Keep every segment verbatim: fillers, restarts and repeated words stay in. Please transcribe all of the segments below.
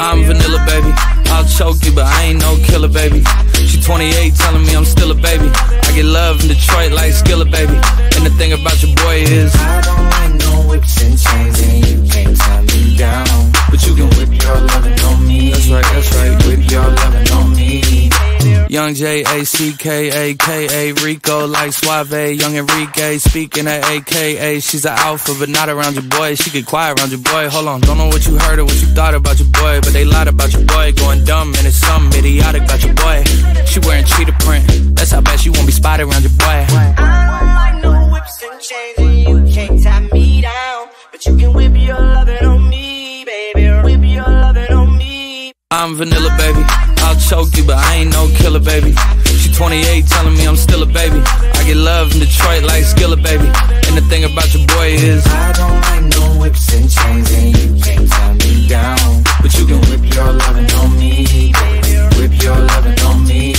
I'm vanilla, baby. I'll choke you, but I ain't no killer, baby. She twenty-eight, telling me I'm still a baby. I get love in Detroit like Skilla Baby. And the thing about your boy is I don't like no whips and chains, and you can't tie me down. But you can whip your lovin' on me. That's right, that's right, whip your lovin' on me. Young J A C K A K A Rico like Suave. Young Enrique speaking at A K A. She's an alpha but not around your boy. She get quiet around your boy. Hold on, don't know what you heard or what you thought about your boy, but they lied about your boy. Going dumb and it's something idiotic about your boy. She wearing cheetah print, that's how bad she won't be spotted around your boy. I don't like no whips and chains, and you can't tie me down. But you can whip your lovin' on me, baby. Whip your lovin' on me. I'm vanilla, baby. I'll choke you, but I ain't no killer, baby. She twenty-eight, telling me I'm still a baby. I get love in Detroit like Skilla Baby. And the thing about your boy is I don't like no whips and chains, and you can't tie me down. But you can whip your lovin' on me, baby. Whip your lovin' on me.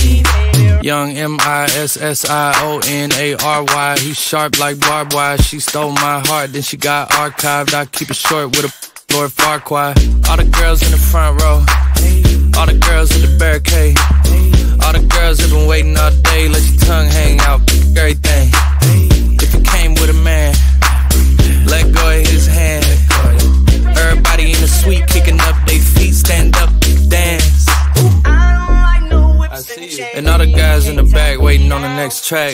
Young M I S S I O N A R Y. He's sharp like barbed wire. She stole my heart, then she got archived. I keep it short with a Lord Farquhar. All the girls in the front row, all the girls in the barricade, all the girls have been waiting all day. Let your tongue hang out, everything. If you came with a man, let go of his hand. Everybody in the suite kicking up their feet, stand up, dance. I don't like no whips and chains. And all the guys in the back waiting on the next track.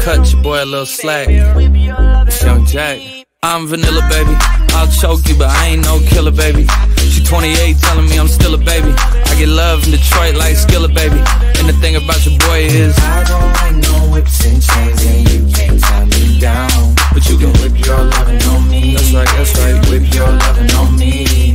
Cut your boy a little slack. It's Young Jack. I'm vanilla, baby. I'll choke you, but I ain't no killer, baby. She twenty-eight, telling me I'm still a baby. I get love in Detroit like Skilla Baby. And the thing about your boy is I don't like no whips and chains, and you can't tie me down. But you can whip your lovin' on me. That's right, that's right, whip your lovin' on me.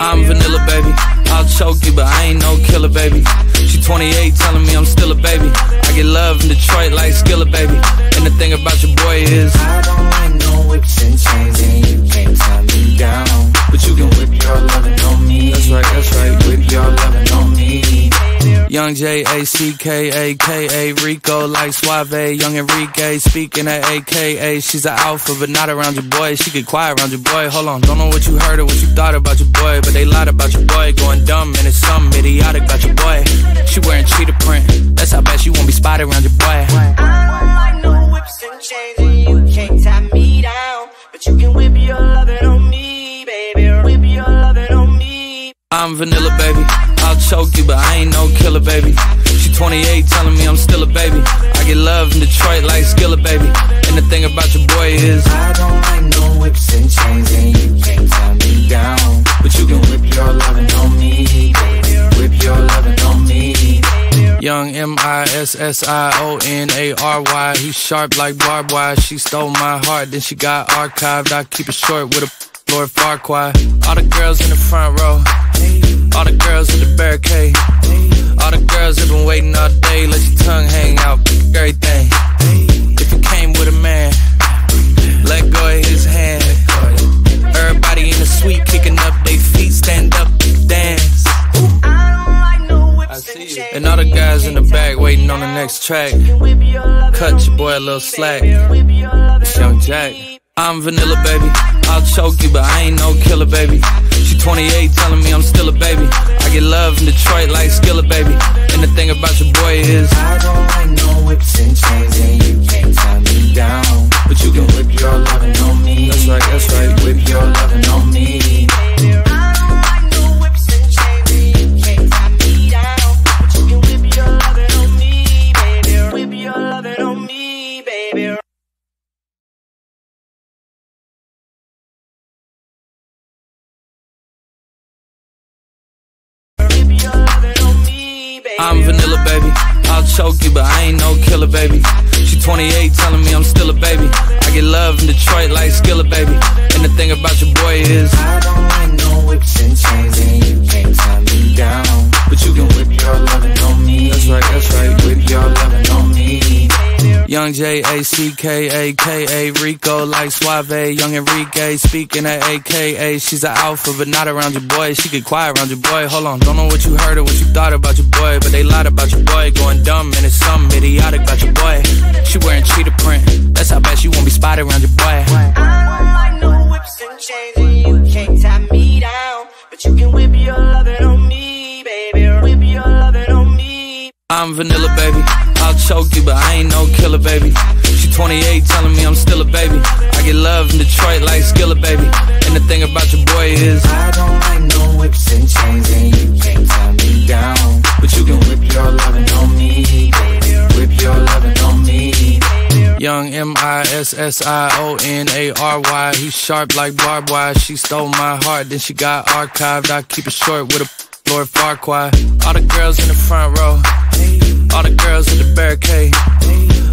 I'm vanilla, baby. I'll choke you, but I ain't no killer, baby. She twenty-eight, telling me I'm still a baby. I get love in Detroit like Skilla Baby. And the thing about your boy is I don't like no whips and chains, and you can't tie me down. But you can whip your lovin' on me. That's right, that's right, whip your lovin' on me. Young J A C K A K A Rico like Suave. Young Enrique speaking at A K A. She's an alpha but not around your boy. She get quiet around your boy. Hold on, don't know what you heard or what you thought about your boy, but they lied about your boy. Going dumb and it's something idiotic about your boy. She wearing cheetah print, that's how bad she won't be spotted around your boy. I don't like no whips and chains, and you can't tie me down. But you can whip your lovin' on me, baby. Whip your lovin' on me. I'm vanilla, baby. I'll choke you, but I ain't no killer, baby. She twenty-eight, telling me I'm still a baby. I get love in Detroit like Skilla Baby. And the thing about your boy is I don't like no whips and chains, and you can't tie me down. But you can whip your lovin' on me, baby. Whip your lovin' on me. Young M I S S I O N A R Y. He's sharp like barbed wire. She stole my heart, then she got archived. I keep it short with a Lord Farquhar. All the girls in the front row, all the girls in the barricade, all the girls have been waiting all day. Let your tongue hang out, everything. If you came with a man, let go of his hand. Everybody in the suite kicking up their feet, stand up, dance. I don't like no whips and chains. And all the guys in the back waiting on the next track. Cut your boy a little slack. It's Young Jack. I'm vanilla, baby. I'll choke you, but I ain't no killer, baby. She twenty-eight, telling me I'm still a baby. I get love in Detroit like Skilla Baby. And the thing about your boy is I don't like no whips and chains, and you can't tie me down. But you can whip your lovin' on me. That's right, that's right, whip your lovin' on me. I'm vanilla, baby. I'll choke you, but I ain't no killer, baby. She twenty-eight, telling me I'm still a baby. I get love in Detroit like Skilla Baby. And the thing about your boy is I don't like no whips and chains, and you can't tie me down. But you can whip your lovin' on me. That's right, that's right, whip your lovin' on me. Young J A C K A K A Rico, like Suave, Young Enrique, speaking at A K A. She's an alpha, but not around your boy. She get quiet around your boy. Hold on, don't know what you heard or what you thought about your boy, but they lied about your boy. Going dumb, and it's something idiotic about your boy. She wearing cheetah print, that's how bad she won't be spotted around your boy. I don't like no whips and chains, and you can't tie me down, but you can whip your lovin' on me, baby. Whip your lovin' on me. I'm vanilla, baby. I'll choke you, but I ain't no killer, baby. She twenty-eight, telling me I'm still a baby. I get love in Detroit like Skilla Baby. And the thing about your boy is I don't like no whips and chains, and you can't tie me down, but you can whip your lovin' on me, baby. Whip your lovin' on me, baby. Young M I S S I O N A R Y. He's sharp like barbed wire. She stole my heart, then she got archived. I keep it short with a Lord Farquhar. All the girls in the front row, all the girls in the barricade,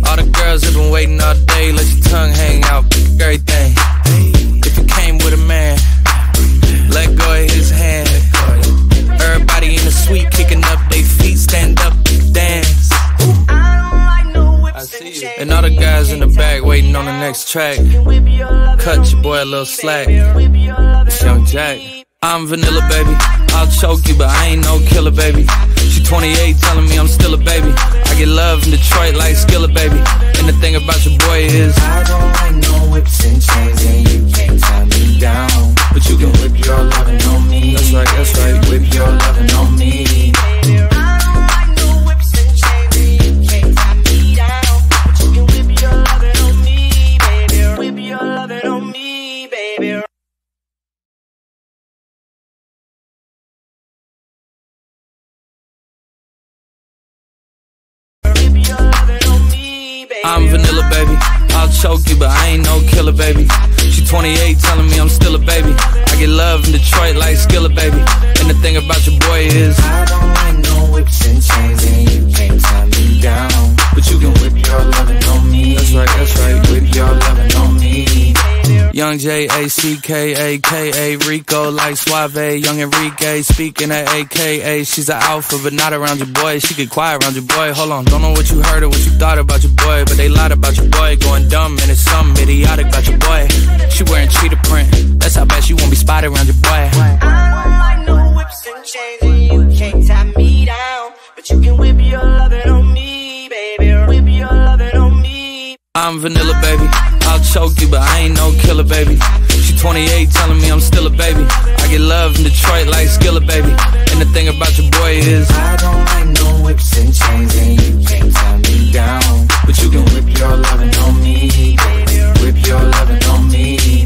all the girls have been waiting all day. Let your tongue hang out, everything. If you came with a man, let go of his hand. Everybody in the suite kicking up they feet, stand up, dance. And all the guys in the back waiting on the next track. Cut your boy a little slack. It's Young Jack. I'm vanilla, baby. I'll choke you, but I ain't no killer, baby. She twenty-eight, telling me I'm still a baby. I get love in Detroit like Skilla Baby. And the thing about your boy is I don't like no whips and chains, and you can't tie me down, but you can whip your lovin' on me. That's right, that's right. Whip your lovin' on me. I'm vanilla, baby. I'll choke you, but I ain't no killer, baby. She twenty-eight, telling me I'm still a baby. I get love in Detroit like Skilla Baby. And the thing about your boy is I don't like no whips and chains, and you can't tie me down, but you can whip your lovin' on me. That's right, that's right. Whip your lovin' on me. Young J A C K A K A Rico, like Suave, Young Enrique, speaking at A K A. She's an alpha, but not around your boy. She get quiet around your boy. Hold on, don't know what you heard or what you thought about your boy, but they lied about your boy. Going dumb, and it's something idiotic about your boy. She wearing cheetah print, that's how bad she won't be spotted around your boy. I don't like no whips and chains, and you can't tie me down, but you can whip your lovin' on me, baby. Whip your lovin' on me. I'm vanilla, baby. I'll choke you, but I ain't no killer, baby. She twenty-eight, telling me I'm still a baby. I get love in Detroit like Skilla Baby. And the thing about your boy is I don't like no whips and chains, and you can't tie me down, but you can whip your lovin' on me, baby. Whip your lovin' on me.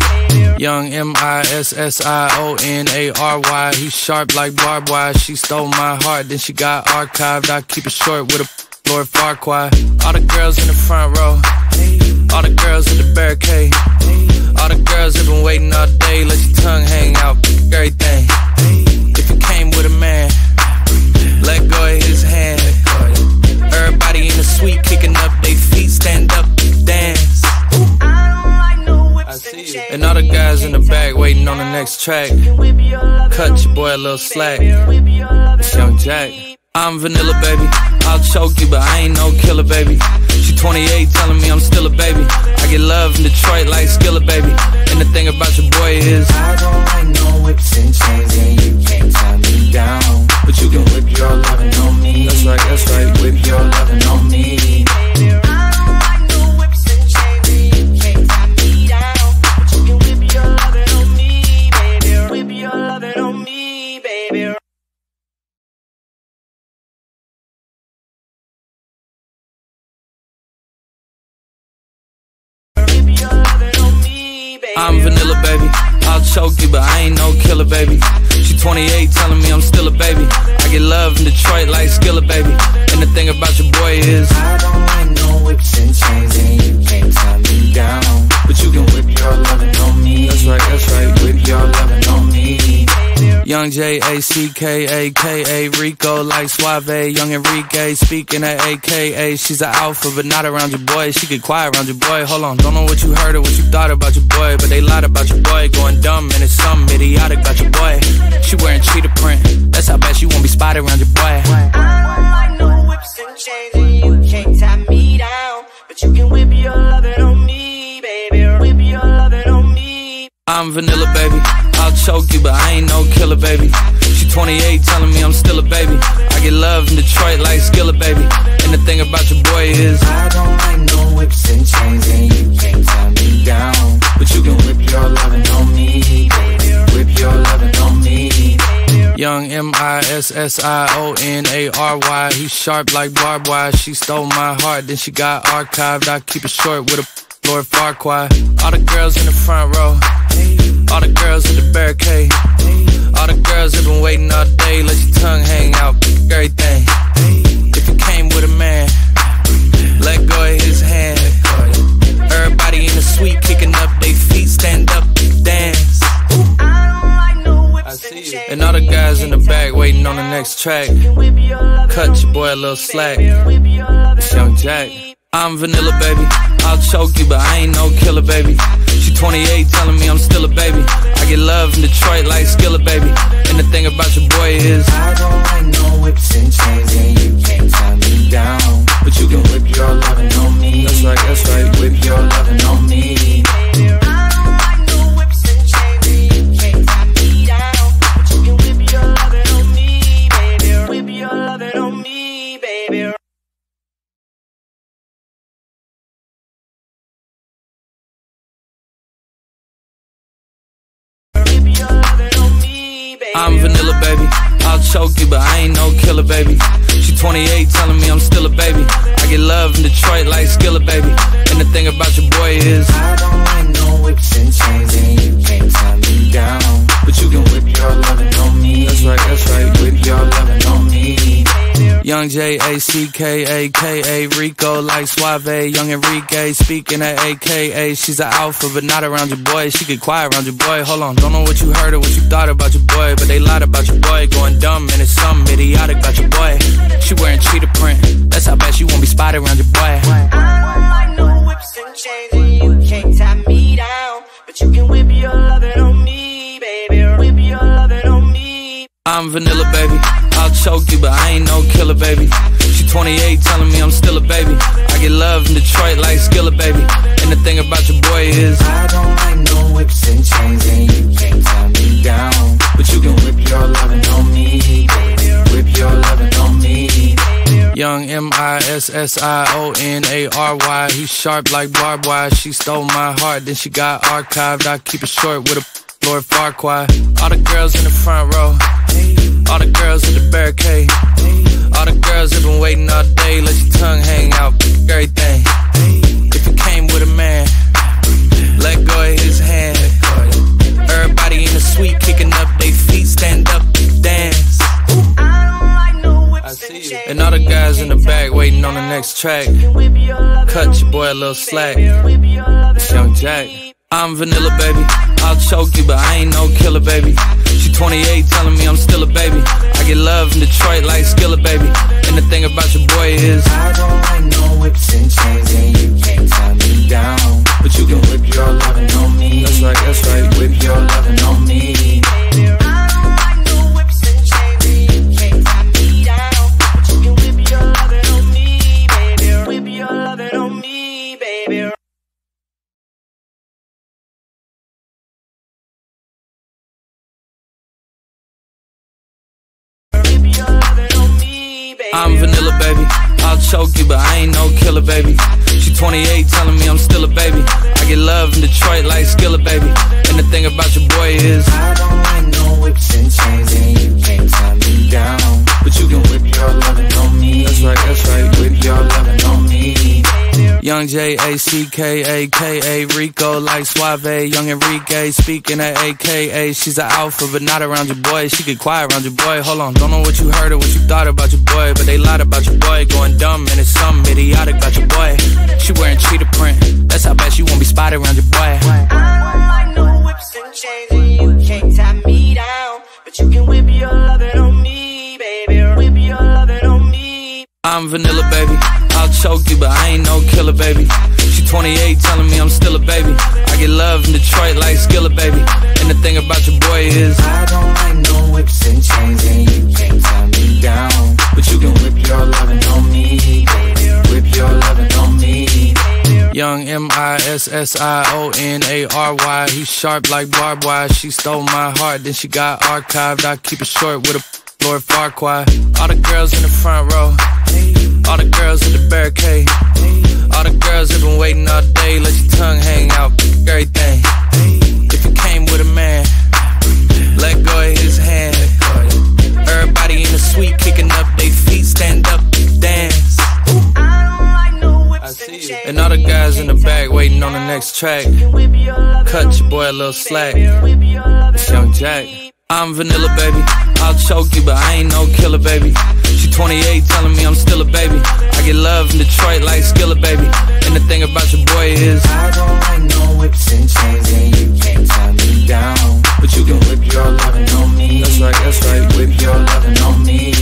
Young M I S S I O N A R Y. He's sharp like barbed wire. She stole my heart, then she got archived. I keep it short with a Lord Farquhar. All the girls in the front row, all the girls at the barricade, all the girls have been waiting all day. Let your tongue hang out, everything. If you came with a man, let go of his hand. Everybody in the suite kicking up they feet, stand up, dance. And all the guys in the back waiting on the next track. Cut your boy a little slack. It's Young Jack. I'm vanilla, baby. I'll choke you, but I ain't no killer, baby. She twenty-eight, telling me I'm still a baby. I get love in Detroit like Skilla Baby. And the thing about your boy is I don't like no whips and chains, and you can't tie me down, but you can whip your lovin' on me. That's right, that's right. Whip your lovin' on me. I'm vanilla, baby. I'll choke you, but I ain't no killer, baby. She twenty-eight, telling me I'm still a baby. I get love in Detroit like Skilla Baby. And the thing about your boy is I don't like no whips and chains, and you can't tie me down, but you can whip your lovin' on me. That's right, that's right. Whip your lovin' on me. Young J A C K A K A Rico, like Suave, Young Enrique, speaking at A K A. She's an alpha, but not around your boy. She get quiet around your boy. Hold on, don't know what you heard or what you thought about your boy, but they lied about your boy. Going dumb, and it's something idiotic about your boy. She wearing cheetah print, that's how bad she won't be spotted around your boy. I don't like no whips and chains, and you can't tie me down, you can whip your lovin' on me, baby. Whip your lovin' on me. I'm vanilla, baby. I'll choke you, but I ain't no killer, baby. She twenty-eight, telling me I'm still a baby. I get love in Detroit like Skilla Baby. And the thing about your boy is I don't like no whips and chains, and you can't tie me down. But you can whip your lovin' on me, baby. Whip your lovin' on me. Young M I S S I O N A R Y. He sharp like barbed wire. She stole my heart, then she got archived. I keep it short with a Lord Farquhar. All the girls in the front row, all the girls at the barricade, all the girls have been waiting all day. Let your tongue hang out, everything. If you came with a man, let go of his hand. Everybody in the suite kicking up they feet, stand up, dance. And all the guys in the back waiting on the next track. Cut your boy a little slack. It's Young Jack. I'm vanilla, baby. I'll choke you, but I ain't no killer, baby. She twenty-eight, telling me I'm still a baby. I get love in Detroit like Skilla Baby. And the thing about your boy is I don't like no whips and chains, and you can't tie me down. But you can whip your lovin' on me. That's right, that's right. Whip your lovin' on me. I'm vanilla, baby. I'll choke you, but I ain't no killer, baby. She twenty-eight, telling me I'm still a baby. I get love in Detroit like Skilla Baby. And the thing about your boy is I don't like no whips and chains, and you can't tie me down. But you can whip your lovin' on me. That's right, that's right. Whip your lovin' on me. Young J A C K A K A Rico like Suave. Young Enrique speaking at A K A. She's an alpha but not around your boy. She get quiet around your boy. Hold on, don't know what you heard or what you thought about your boy, but they lied about your boy. Going dumb and it's something idiotic about your boy. She wearing cheetah print, that's how bad she won't be spotted around your boy. I don't like no whips and chains, and you can't tie me down. But you can whip your lovin' on me, baby. Whip your lovin' on me. I'm vanilla, baby. I'll choke you, but I ain't no killer, baby. She twenty-eight, telling me I'm still a baby. I get love in Detroit like Skilla Baby. And the thing about your boy is I don't like no whips and chains, and you can't tie me down. But you can whip your lovin' on me, baby. Whip your lovin' on me. Young M I S S I O N A R Y. He sharp like barbed wire. She stole my heart, then she got archived. I keep it short with a Lord Farquhar. All the girls in the front row, all the girls at the barricade, all the girls have been waiting all day. Let your tongue hang out, everything. If you came with a man, let go of his hand. Everybody in the suite kicking up they feet, stand up, dance. And all the guys in the back waiting on the next track. Cut your boy a little slack. It's Young Jack. I'm vanilla, baby. I'll choke you, but I ain't no killer, baby. She twenty-eight, telling me I'm still a baby. I get love in Detroit like Skilla Baby. And the thing about your boy is I don't like no whips and chains, and you can't tie me down. But you can whip your lovin' on me. That's right, that's right. Whip your lovin' on me. I'm vanilla, baby. I'll choke you, but I ain't no killer, baby. She twenty-eight, telling me I'm still a baby. I get love in Detroit like Skilla Baby. And the thing about your boy is I don't like no whips and chains, and you can't tie me down. But you can whip your lovin' on me. That's right, that's right. Whip your lovin' on me. Young J A C K A K A Rico like Suave. Young Enrique speaking at A K A. She's an alpha but not around your boy. She get quiet around your boy. Hold on, don't know what you heard or what you thought about your boy, but they lied about your boy. Going dumb and it's something idiotic about your boy. She wearing cheetah print, that's how bad she won't be spotted around your boy. I don't like no whips and chains, and you can't tie me down. But you can whip your lovin' on me, baby. Whip your lovin' on me. I'm vanilla, baby. I'll choke you, but I ain't no killer, baby. She twenty-eight, telling me I'm still a baby. I get love in Detroit like Skilla Baby. And the thing about your boy is I don't like no whips and chains, and you can't tie me down. But you can whip your lovin' on me, baby. Whip your lovin' on me. S S I O N A R Y. He sharp like barbed wire. She stole my heart, then she got archived. I keep it short with a Lord Farquhar. All the girls in the front row, all the girls in the barricade, all the girls have been waiting all day. Let your tongue hang out, pick everything. If you came with a man, let go of his hand. Everybody in the suite kicking up they feet, stand up, dance. And all the guys in the back waiting on the next track. Cut your boy a little slack. It's Young Jack. I'm vanilla, baby. I'll choke you, but I ain't no killer, baby. She twenty-eight telling me I'm still a baby. I get love in Detroit like Skilla Baby. And the thing about your boy is I don't like no whips and chains, and you can't tie me down. But you can whip your lovin' on me. That's right, that's right. Whip your lovin' on me.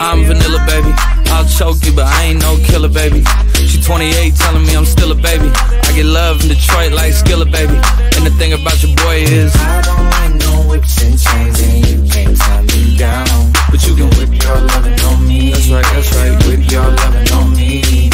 I'm vanilla, baby. I'll choke you, but I ain't no killer, baby. She twenty-eight telling me I'm still a baby. I get love in Detroit like Skilla Baby. And the thing about your boy is I don't like no whips and chains, and you can't tie me down. But you can whip your lovin' on me. That's right, that's right. Whip your lovin' on me.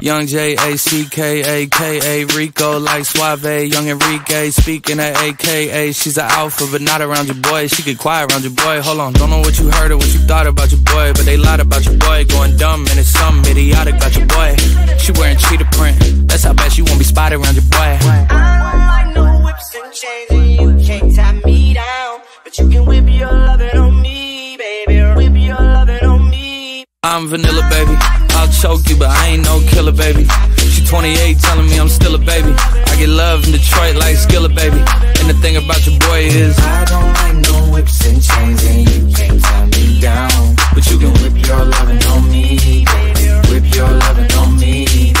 Young J A C K A K A Rico like Suave. Young Enrique speaking at A K A. She's an alpha but not around your boy. She get quiet around your boy. Hold on, don't know what you heard or what you thought about your boy, but they lied about your boy. Going dumb and it's something idiotic about your boy. She wearing cheetah print, that's how bad she won't be spotted around your boy. I don't like no whips and chains, and you can't tie me down. But you can whip your lovin' on me, baby. Whip your lovin' on me. I'm vanilla, baby. I'll choke you, but I ain't no killer, baby. She twenty-eight telling me I'm still a baby. I get love in Detroit like Skilla Baby. And the thing about your boy is I don't like no whips and chains, and you can't tie me down. But you can whip your lovin' on me, baby. Whip your lovin' on me.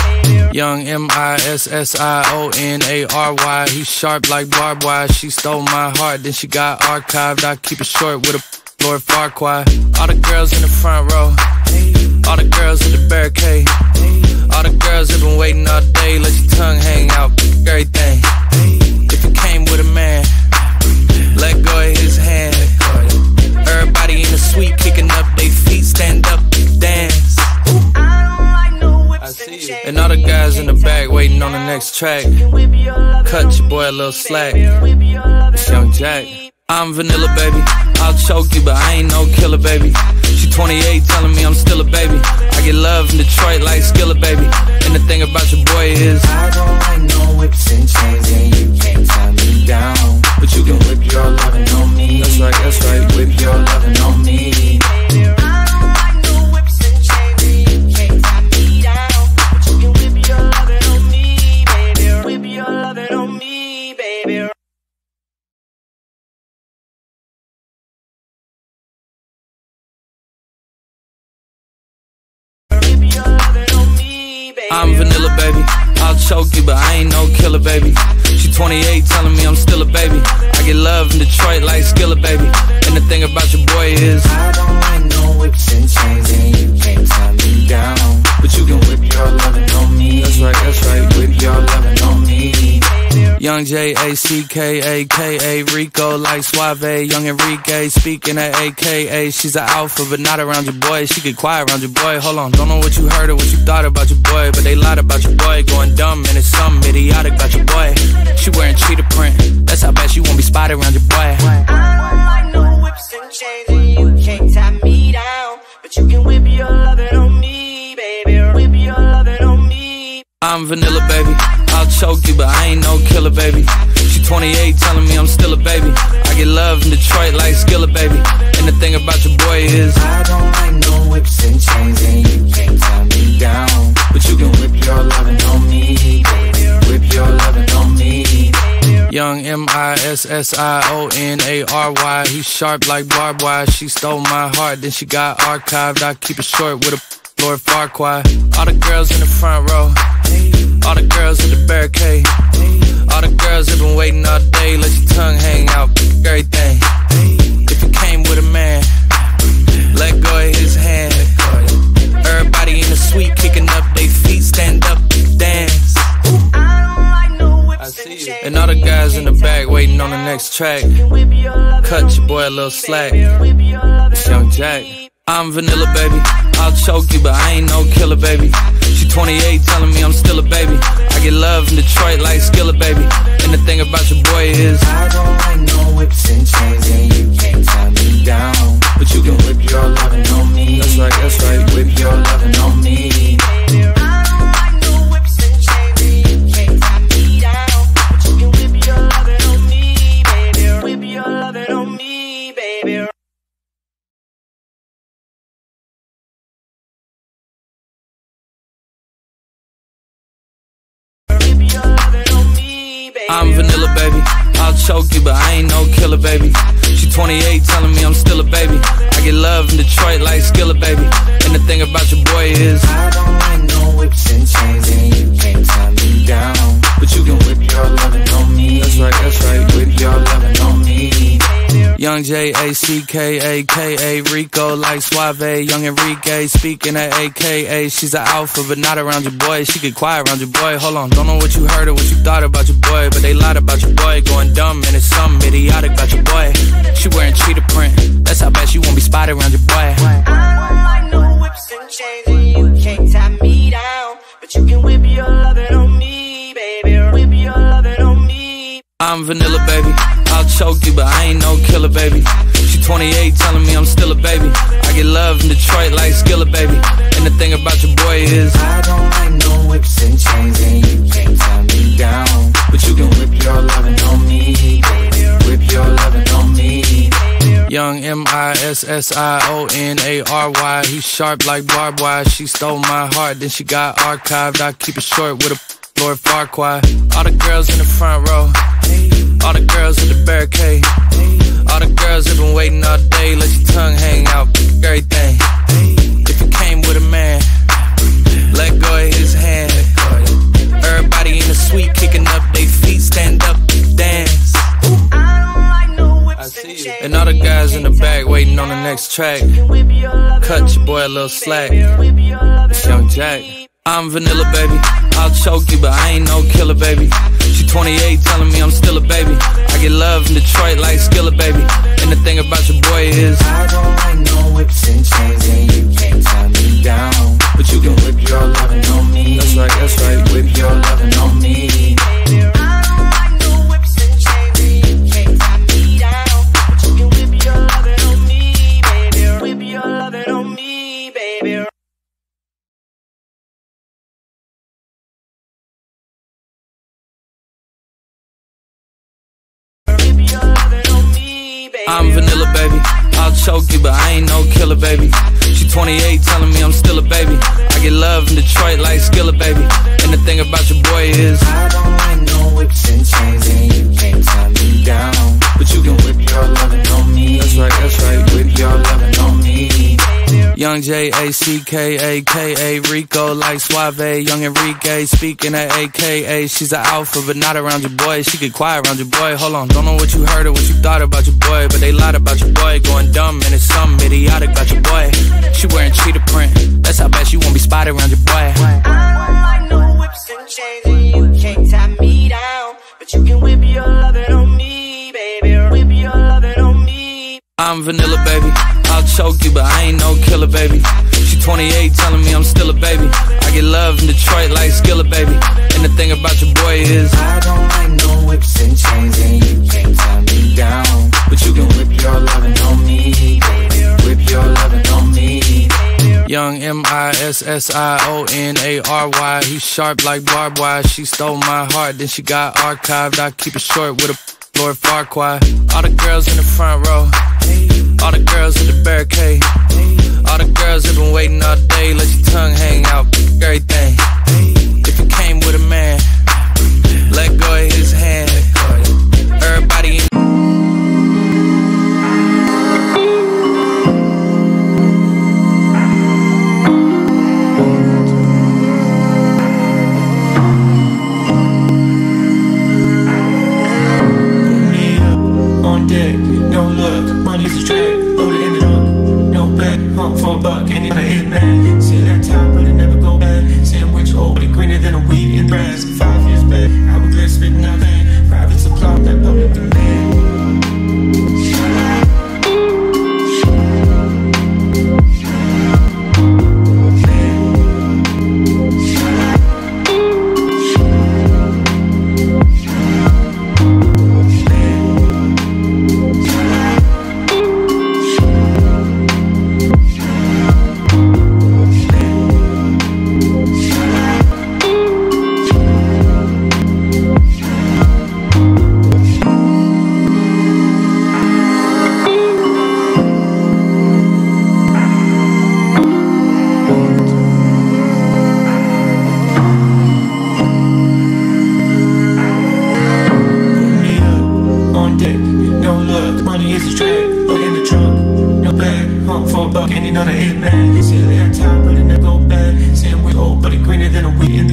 Young M I S S I O N A R Y. He sharp like barbed wire. She stole my heart, then she got archived. I keep it short with a Lord Farquhar. All the girls in the front row, all the girls in the barricade, all the girls have been waiting all day. Let your tongue hang out, pick everything. If you came with a man, let go of his hand. Everybody in the suite kicking up they feet, stand up, dance. And all the guys in the back waiting on the next track. Cut your boy a little slack. It's Young Jack. I'm vanilla, baby. I'll choke you, but I ain't no killer, baby. She twenty-eight telling me I'm still a baby. I get love in Detroit like Skilla Baby. And the thing about your boy is I don't like no whips and chains, and you can't tie me down. But you can whip your lovin' on me. That's right, that's right. Whip your lovin' on me. I'm vanilla, baby. I'll choke you, but I ain't no killer, baby. She twenty-eight telling me I'm still a baby. I get love in Detroit like Skilla Baby. And the thing about your boy is I don't like no whips and chains, and you can't tie me down. But you can whip your lovin' on me. That's right, that's right. Whip your lovin' on me. Young J A C K A K A Rico like Suave. Young Enrique speaking at A K A. She's an alpha but not around your boy. She get quiet around your boy. Hold on, don't know what you heard or what you thought about your boy, but they lied about your boy. Going dumb and it's something idiotic about your boy. She wearing cheetah print, that's how bad she won't be spotted around your boy. I don't like no whips and chains, and you can't tie me down. But you can whip your lovin' on me, baby. Whip your lovin' on me. I'm vanilla, baby. I'll choke you, but I ain't no killer, baby. She twenty-eight telling me I'm still a baby. I get love in Detroit like Skilla Baby. And the thing about your boy is I don't like no whips and chains, and you can't tie me down. But you can whip your lovin' on me, baby. Whip your lovin' on me. Young M I S S I O N A R Y. He sharp like barbed wire. She stole my heart, then she got archived. I keep it short with a Lord Farquhar. All the girls in the front row, all the girls in the barricade, all the girls have been waiting all day. Let your tongue hang out, pick everything. If you came with a man, let go of his hand. Everybody in the sweet, kicking up they feet, stand up, dance. I don't like no whips, I see you. And all the guys in the back waiting on the next track. Cut your boy a little slack. It's Young Jack. I'm vanilla, baby. I'll choke you, but I ain't no killer, baby. She twenty-eight, telling me I'm still a baby. I get love in Detroit like Skilla Baby. And the thing about your boy is I don't like no whips and chains, and you can't tie me down. But you can whip your lovin' on me. That's right, that's right. Whip your lovin' on me. I'm vanilla, baby. I'll choke you, but I ain't no killer, baby. She twenty-eight, telling me I'm still a baby. I get love in Detroit like Skilla Baby. And the thing about your boy is I don't like no whips and chains, and you can't tie me down. But you can whip your lovin' on me. That's right, that's right. Whip your lovin' on me. Young J A C K A K A Rico like Suave. Young Enrique speaking at A K A. She's an alpha but not around your boy. She get quiet around your boy. Hold on, don't know what you heard or what you thought about your boy, but they lied about your boy. Going dumb and it's something idiotic about your boy. She wearing cheetah print, that's how bad she won't be spotted around your boy. I don't like no whips and chains, and you can't tie me down. But you can whip your lovin' on me, baby. Whip your lovin' on me. I'm vanilla, baby. I'll choke you, but I ain't no killer, baby. She twenty-eight, telling me I'm still a baby. I get love in Detroit like Skilla Baby. And the thing about your boy is I don't like no whips and chains, and you can't tie me down. But you can whip your lovin' on me, baby. Whip your lovin' on me. Young M I S S I O N A R Y. He's sharp like barbed wire. She stole my heart, then she got archived. I keep it short with a Lord Farquhar. All the girls in the front row, all the girls at the barricade, all the girls have been waiting all day. Let your tongue hang out, everything. If you came with a man, let go of his hand. Everybody in the suite kicking up they feet, stand up, dance. And all the guys in the back waiting on the next track. Cut your boy a little slack. It's Young Jack. I'm vanilla, baby. I'll choke you, but I ain't no killer, baby. She twenty-eight, telling me I'm still a baby. I get love in Detroit like Skilla Baby. And the thing about your boy is I don't like no whips and chains, and you can't tie me down. But you can whip your lovin' on me. That's right, that's right. Whip your lovin' on me. I'm vanilla, baby. I'll choke you, but I ain't no killer, baby. She twenty-eight, telling me I'm still a baby. I get love in Detroit like Skilla Baby. And the thing about your boy is I don't like no whips and chains, and you can't tie me down. But you can whip your lovin' on me. That's right, that's right. Whip your lovin' on me. Young J A C K A K A Rico like Suave. Young Enrique speaking at A K A. She's an alpha but not around your boy. She get quiet around your boy. Hold on, don't know what you heard or what you thought about your boy, but they lied about your boy. Going dumb and it's something idiotic about your boy. She wearing cheetah print, that's how bad she won't be spotted around your boy. I don't like no whips and chains, and you can't tie me down. But you can whip your lovin' on me, baby. Whip your lovin' on me. I'm vanilla, baby. I'll choke you, but I ain't no killer, baby. She twenty-eight, telling me I'm still a baby. I get love in Detroit like Skilla Baby. And the thing about your boy is I don't like no whips and chains, and you can't tie me down. But you can whip your lovin' on me, baby. Whip your lovin' on me. Young M I S S I O N A R Y. He's sharp like barbed wire. She stole my heart, then she got archived. I keep it short with a Lord Farquhar. All the girls in the front row, all the girls at the barricade, all the girls have been waiting all day. Let your tongue hang out, everything. If you came with a man, let go of his hand. Everybody in for a buck, and if I hit man, see that time, but it never goes.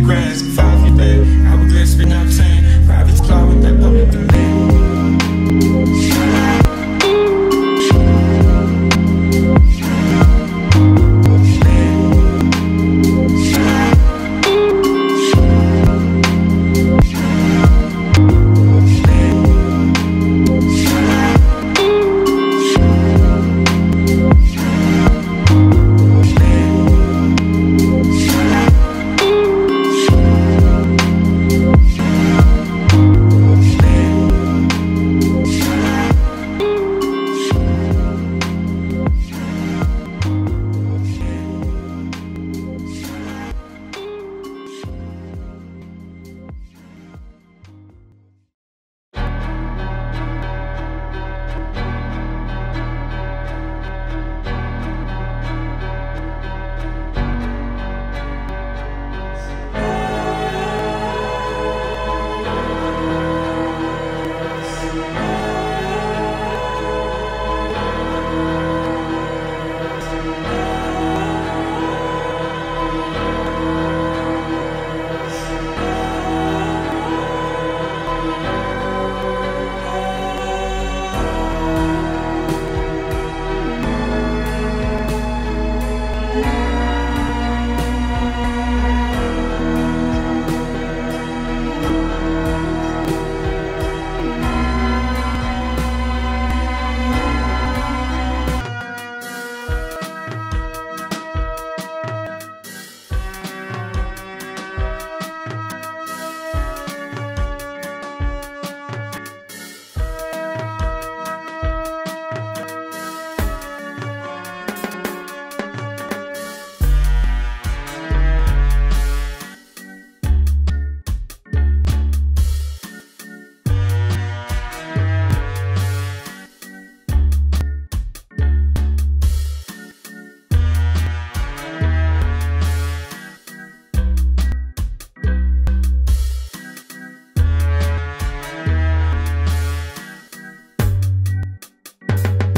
grass.